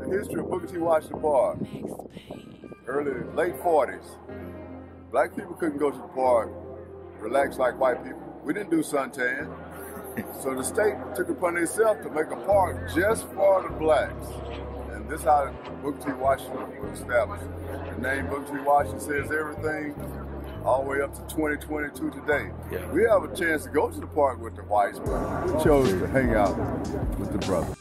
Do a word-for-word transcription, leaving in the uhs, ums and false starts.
The history of Booker T. Washington Park. Early, late forties. Black people couldn't go to the park, relax like white people. We didn't do suntan. So the state took it upon itself to make a park just for the blacks. And this is how Booker T. Washington was established. The name Booker T. Washington says everything, all the way up to twenty twenty-two today. Yeah. We have a chance to go to the park with the whites, but we chose to hang out with the brothers.